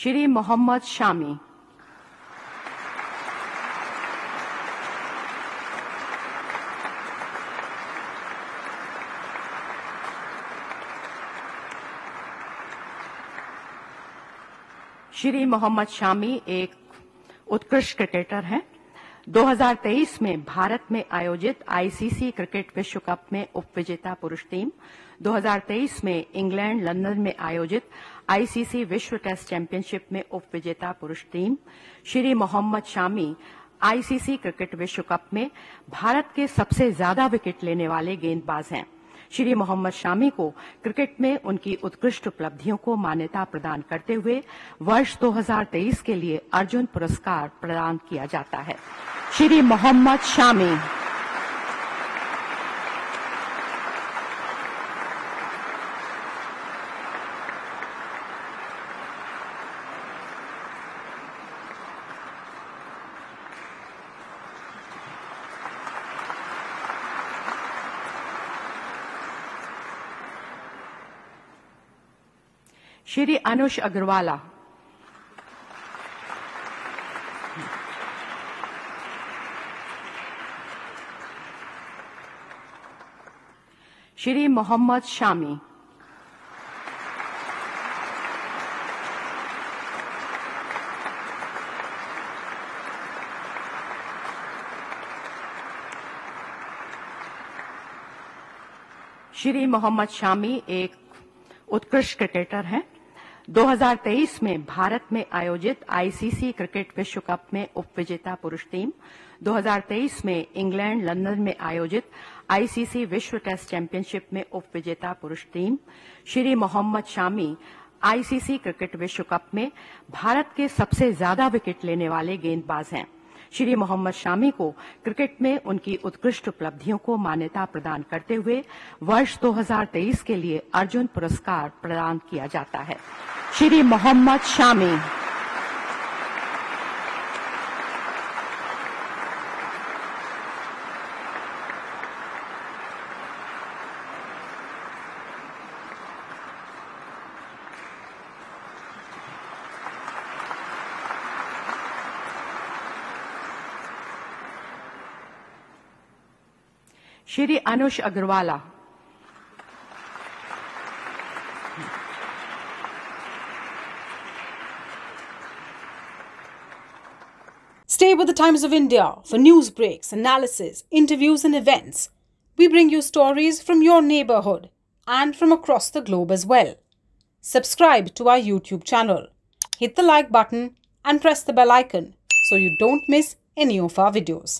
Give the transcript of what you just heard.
श्री मोहम्मद शामी। श्री मोहम्मद शामी एक उत्कृष्ट क्रिकेटर हैं। 2023 में भारत में आयोजित आईसीसी क्रिकेट विश्व कप में उपविजेता पुरुष टीम, 2023 में इंग्लैंड लंदन में आयोजित आईसीसी विश्व टेस्ट चैंपियनशिप में उपविजेता पुरुष टीम। श्री मोहम्मद शामी आईसीसी क्रिकेट विश्व कप में भारत के सबसे ज्यादा विकेट लेने वाले गेंदबाज हैं। श्री मोहम्मद शामी को क्रिकेट में उनकी उत्कृष्ट उपलब्धियों को मान्यता प्रदान करते हुए वर्ष 2023 के लिए अर्जुन पुरस्कार प्रदान किया जाता है। श्री मोहम्मद शामी। श्री अनुष अग्रवाला। श्री मोहम्मद शामी। श्री मोहम्मद शामी एक उत्कृष्ट क्रिकेटर हैं। 2023 में भारत में आयोजित आईसीसी क्रिकेट विश्व कप में उपविजेता पुरुष टीम, 2023 में इंग्लैंड लंदन में आयोजित आईसीसी विश्व टेस्ट चैंपियनशिप में उपविजेता पुरुष टीम। श्री मोहम्मद शामी आईसीसी क्रिकेट विश्व कप में भारत के सबसे ज्यादा विकेट लेने वाले गेंदबाज हैं। श्री मोहम्मद शामी को क्रिकेट में उनकी उत्कृष्ट उपलब्धियों को मान्यता प्रदान करते हुए वर्ष 2023 के लिए अर्जुन पुरस्कार प्रदान किया जाता है। Shri Mohammad Shami. Shri Anush Agrawala. Stay with the Times of India for news breaks, analysis, interviews and events. We bring you stories from your neighborhood and from across the globe as well. Subscribe to our YouTube channel. Hit the like button and press the bell icon so you don't miss any of our videos.